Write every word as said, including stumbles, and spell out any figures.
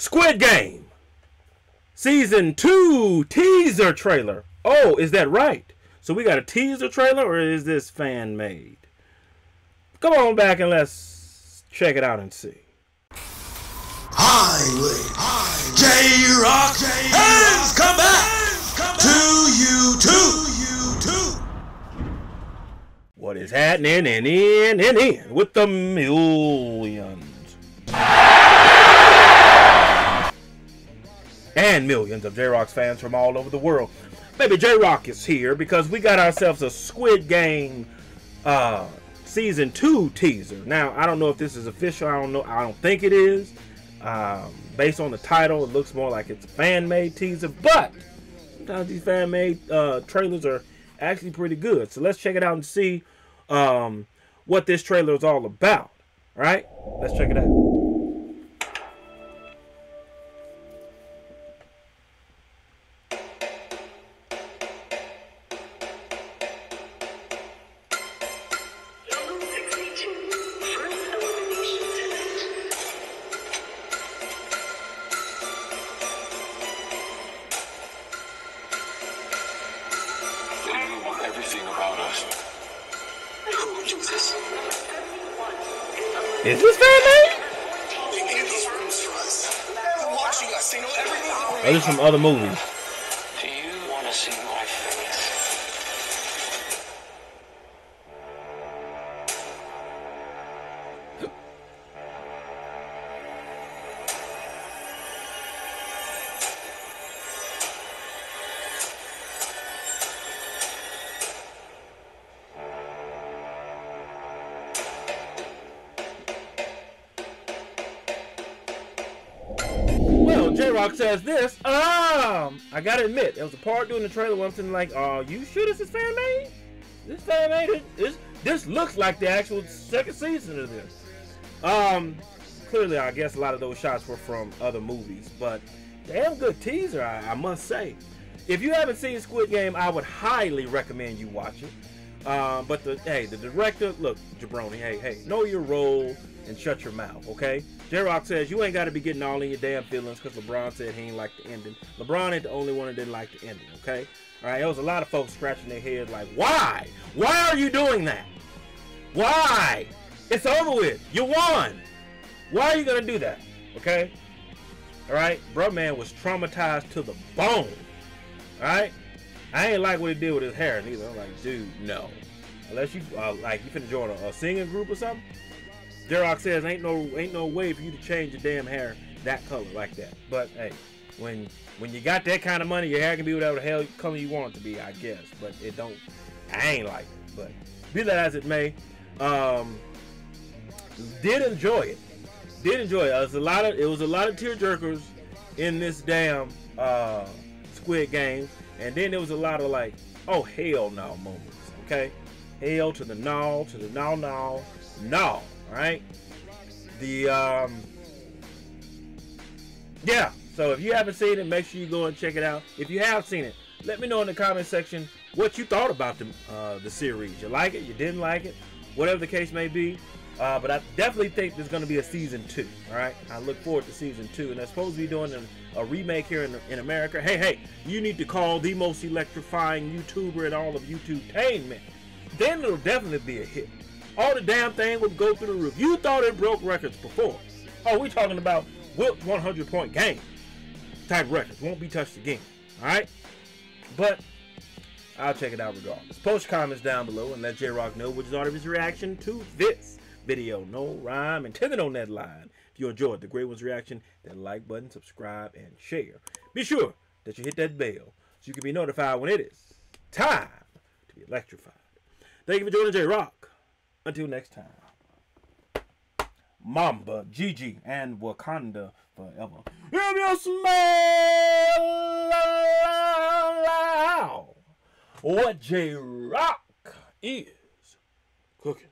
Squid Game season two teaser trailer. Oh, is that right? So we got a teaser trailer, or is this fan made? Come on back and let's check it out and see. Highway, Highway. J-Rock has come back to you too. What is happening and in and in with the millions and millions of J-Rock's fans from all over the world. Maybe J-Rock is here because we got ourselves a Squid Game uh, season two teaser. Now, I don't know if this is official. I don't know. I don't think it is. Um, based on the title, it looks more like it's a fan-made teaser, but sometimes these fan-made uh, trailers are actually pretty good. So let's check it out and see um, what this trailer is all about. All right, let's check it out. Is this fan made? Oh, this is from other movies. Do you want to see my face? J-Rock says this. Um, I gotta admit, there was a part during the trailer where I'm sitting like, "Oh, you sure this is fan made? This fan made? This this looks like the actual second season of this." Um, clearly, I guess a lot of those shots were from other movies, but damn good teaser, I, I must say. If you haven't seen Squid Game, I would highly recommend you watch it. Um, but the hey, the director, look, jabroni, hey, hey, know your role and shut your mouth, okay? J-Rock says you ain't got to be getting all in your damn feelings because LeBron said he ain't like the ending. LeBron ain't the only one that didn't like the ending, okay? All right, there was a lot of folks scratching their heads like, why? Why are you doing that? Why? It's over with. You won. Why are you going to do that, okay? All right? Bruh man was traumatized to the bone, all right? I ain't like what he did with his hair neither. I'm like, dude, no. Unless you, uh, like, you finna join a, a singing group or something? J-Rock says ain't no ain't no way for you to change your damn hair that color like that. But hey, when when you got that kind of money, your hair can be whatever the hell color you want it to be, I guess. But it don't. I ain't like it. But be that as it may, um, did enjoy it. Did enjoy it. It was a lot of it was a lot of tearjerkers in this damn uh, Squid Game, and then there was a lot of like, oh hell no moments. Okay, hell to the no, to the no no no. All right, the um yeah, so if you haven't seen it, make sure you go and check it out. If you have seen it, let me know in the comment section what you thought about the uh the series. You like it, you didn't like it, whatever the case may be, uh but I definitely think there's going to be a season two. All right, I look forward to season two, and they're supposed to be doing a, a remake here in, in America. Hey, hey, you need to call the most electrifying YouTuber in all of YouTube-tainment, then it'll definitely be a hit. All the damn thing would go through the roof. You thought it broke records before. Oh, we're talking about whipped one hundred point game type records. Won't be touched again. All right? But I'll check it out regardless. Post comments down below and let J-Rock know what you thought of his reaction to this video. No rhyme intended on that line. If you enjoyed the Great One's reaction, then like button, subscribe, and share. Be sure that you hit that bell so you can be notified when it is time to be electrified. Thank you for joining J-Rock. Until next time, Mamba, Gigi, and Wakanda forever. If you smell what J-Rock is cooking.